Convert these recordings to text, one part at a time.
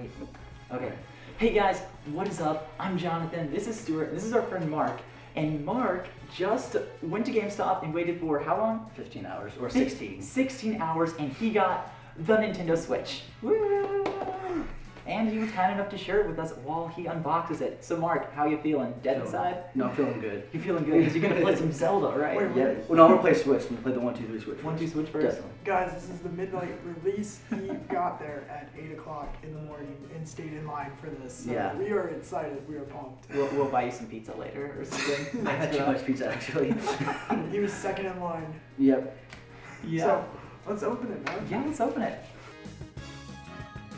right? Okay. Hey guys, what is up? I'm Jonathan, this is Stuart, this is our friend Mark. And Mark just went to GameStop and waited for how long? 15 hours, or 16. 16 hours, and he got the Nintendo Switch. Woo! And he was kind enough to share it with us while he unboxes it. So Mark, how you feeling? Dead inside? No, I'm feeling good. You're feeling good because you're going to play some Zelda, right? Wait. Well, no, I'm going to play Switch. I'm going to play the 1-2-3 Switch. 1-2-Switch first? Definitely. Guys, this is the midnight release. He got there at 8 o'clock in the morning and stayed in line for this. So yeah. We are excited. We are pumped. We'll buy you some pizza later or something. I had too much pizza, actually. He was second in line. Yep. Yeah. So, let's open it, man. Yeah, let's open it.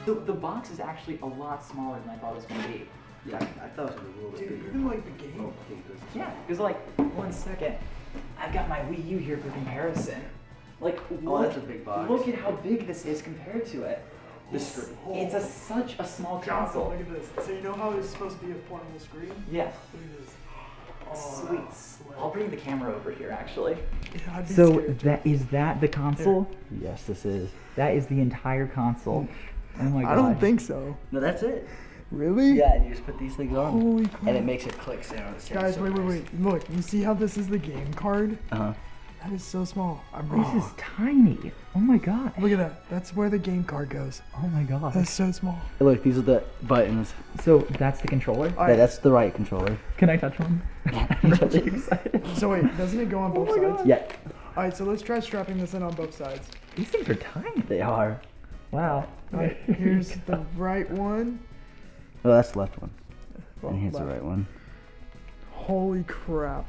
The box is actually a lot smaller than I thought it was going to be. Yeah, I thought it was going to be a little bit bigger. Dude, even like the game? Oh, yeah, because like, 1 second, I've got my Wii U here for comparison. Like, that's a big box. Look at how big this is compared to it. It's such a small console. Look at this. So you know how it's supposed to be a portable screen? Yeah. Look at this. Sweet. I'll bring the camera over here, actually. Yeah, so, is that the console? There. Yes, this is. That is the entire console. Oh my God. I don't think so. No, that's it. Really? Yeah, and you just put these things on. Holy crap. And it makes it click sound. Guys, wait. Look, you see how this is the game card? Uh-huh. That is so small. I'm wrong. This is tiny. Oh my God. Look at that. That's where the game card goes. Oh my God. That's so small. Hey, look, these are the buttons. So that's the controller? Right. Yeah, that's the right controller. Can I touch one? I'm really excited. So wait, doesn't it go on both sides? God. Yeah. All right, so let's try strapping this in on both sides. These things are tiny. They are. Wow. Alright, here's the right one. Oh, that's the left one. And here's the right one. Holy crap.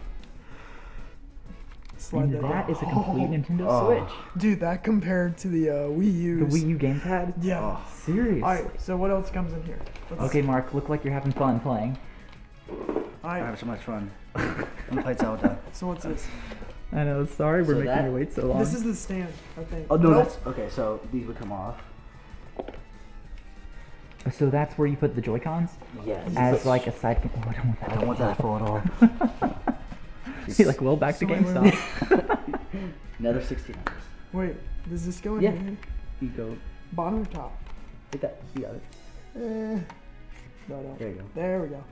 That is a complete Nintendo Switch. Dude, that compared to the Wii U. The Wii U gamepad? Yeah. Oh, seriously. Alright, so what else comes in here? Okay, Mark, look like you're having fun playing. I'm having so much fun. I'm gonna play Zelda. So what's this? I know, sorry we're making you wait so long. This is the stand, I think. Oh, no, that's... Okay, so these would come off. So that's where you put the Joy-Cons? Yes. As like a side... Oh, I don't want that. I don't want that for at all. He's like, well, back to GameStop. Another 16 hours. Wait, does this go in here? You go... Bottom or top? Hit that. You got it. No. There you go. There we go.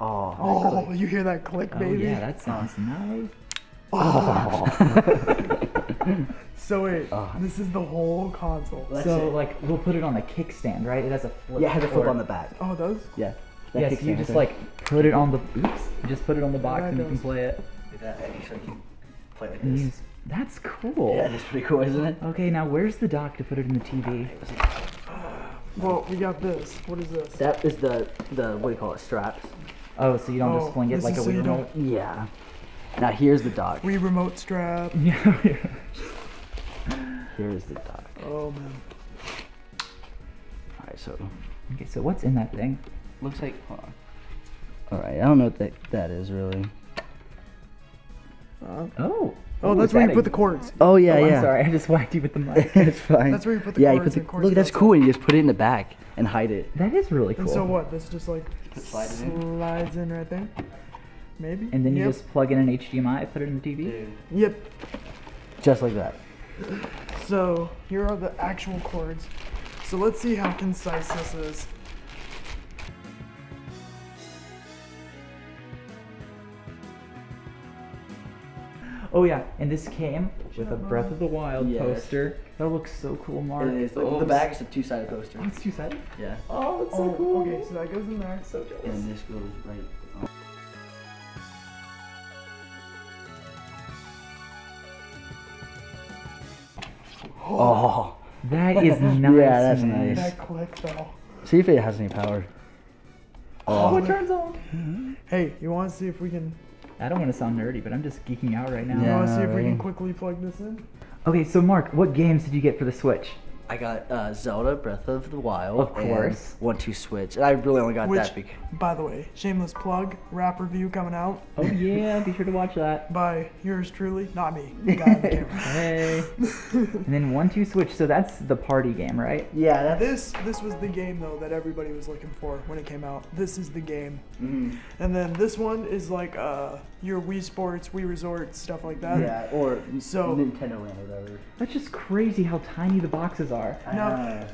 Oh, you hear that click, baby? Oh, yeah, that sounds nice. Oh. So wait, this is the whole console. So like, we'll put it on a kickstand, right? It has a flip. Yeah, it has a flip on the back. Oh, those? Yeah. Yeah, so you just like put it on the. Oops. You just put it on the box and you can play it. You can play with this. That's cool. Yeah, that's pretty cool, isn't it? Okay, now where's the dock to put it in the TV? Well, we got this. What is this? That is the what do you call it? Straps. Oh, so you don't just fling it like a Wii remote? Yeah. Now here's the dock. Wii remote strap. Yeah. Here's the dock. Oh man. Alright, so. Okay, so what's in that thing? Looks like. Alright, I don't know what that is really. Oh, that's where you put the cords. Oh yeah, I'm sorry, I just whacked you with the mic. It's fine. That's where you put the cords. You put the, look, that's cool. And you just put it in the back and hide it. That is really cool. And so what? This just like slides in right there. Maybe. And then you just plug in an HDMI, put it in the TV? Dude. Yep. Just like that. So, here are the actual cords. So let's see how concise this is. Oh yeah, and this came with a Breath of the Wild poster. That looks so cool, Mark. It is. The back is a two-sided poster. Oh, it's two-sided? Yeah. Oh, it's so cool. Okay, so that goes in there. So jealous. And this goes right... Oh, that is nice. Yeah, that's nice. That click though. See if it has any power. Oh, it turns on. Hey, you want to see if we can... I don't want to sound nerdy, but I'm just geeking out right now. Yeah, you want to see if we can quickly plug this in? Okay, so Mark, what games did you get for the Switch? I got Zelda, Breath of the Wild, of course, 1-2-Switch, and I really only got that big. By the way, shameless plug, rap review coming out. Oh yeah, be sure to watch that. By yours truly, not me, the guy on the camera. Hey. And then 1-2-Switch, so that's the party game, right? Yeah. This was the game though that everybody was looking for when it came out. This is the game. Mm. And then this one is like your Wii Sports, Wii Resort, stuff like that. Yeah, or so, Nintendo Land or whatever. That's just crazy how tiny the boxes are. No.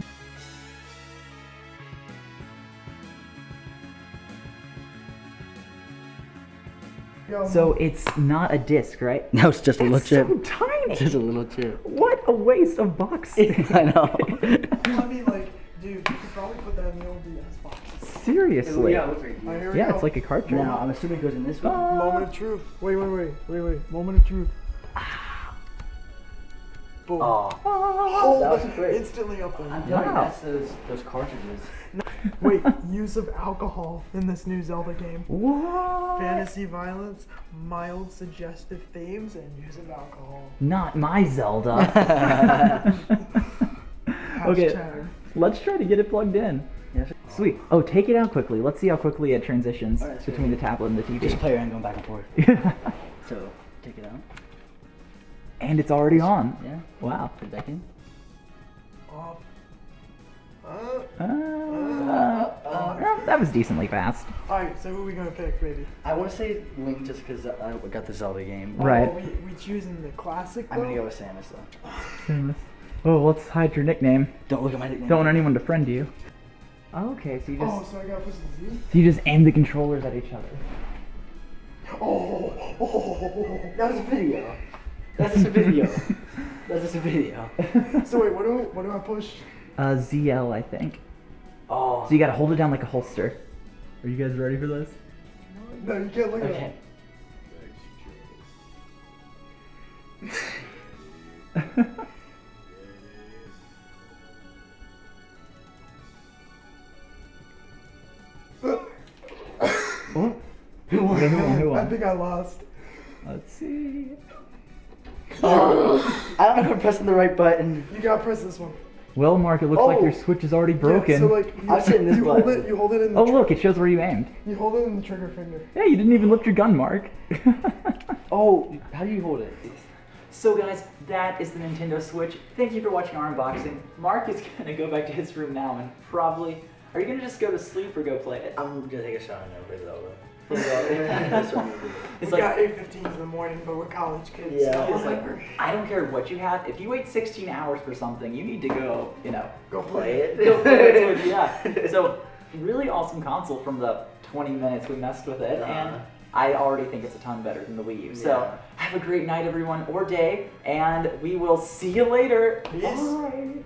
film. So it's not a disc, right? No, it's just a little chip. It's so tiny. Just a little chip. What a waste of boxes. I know. I mean, like, dude, you could probably put that in the old DS box. Seriously? Yeah, it looks like, yeah, it's like a cartridge. No, I'm assuming it goes in this one. Moment of truth. Wait. Moment of truth. Boom. Oh, that was great. Instantly up there. I'm telling you, that's those cartridges. Wait, use of alcohol in this new Zelda game. What? Fantasy violence, mild suggestive themes, and use of alcohol. Not my Zelda. Okay, let's try to get it plugged in. Yes. Sweet. Oh, take it out quickly. Let's see how quickly it transitions between the tablet and the TV. Just play around going back and forth. So, take it out. And it's already on. Yeah. Wow. Put it back in. Off. That was decently fast. Alright, so who are we going to pick, baby? I want to say Link just because I got the Zelda game. Right. Oh, we choosing the classic, though? I'm going to go with Samus, though. Samus. Oh, let's hide your nickname. Don't look at my nickname. Don't want anyone to friend you. Oh, okay, so you just... Oh, so I got to push the Z? So you just aim the controllers at each other. Oh, that was a video. That's just a video. That's just a video. So wait, what do I push? ZL, I think. Oh. So you gotta hold it down like a holster. Are you guys ready for this? No, you can't look at it. Okay. What? Who won? I think I lost. Let's see. Oh, I don't know if I'm pressing the right button. You gotta press this one. Well, Mark, it looks like your Switch is already broken. Yeah, so like, I'm sitting this button. You hold it in the look, it shows where you aimed. You hold it in the trigger finger. Yeah, you didn't even lift your gun, Mark. Oh, how do you hold it? So guys, that is the Nintendo Switch. Thank you for watching our unboxing. Mark is gonna go back to his room now and probably... Are you gonna just go to sleep or go play it? I'm gonna take a shot and everybody's over. It's we got 8:15 in the morning, but we're college kids. Yeah. So it's like, I don't care what you have. If you wait 16 hours for something, you need to go, go play it. Go play it. Yeah. So really awesome console from the 20 minutes we messed with it, and I already think it's a ton better than the Wii U. Yeah. So have a great night, everyone, or day, and we will see you later. Peace. Bye.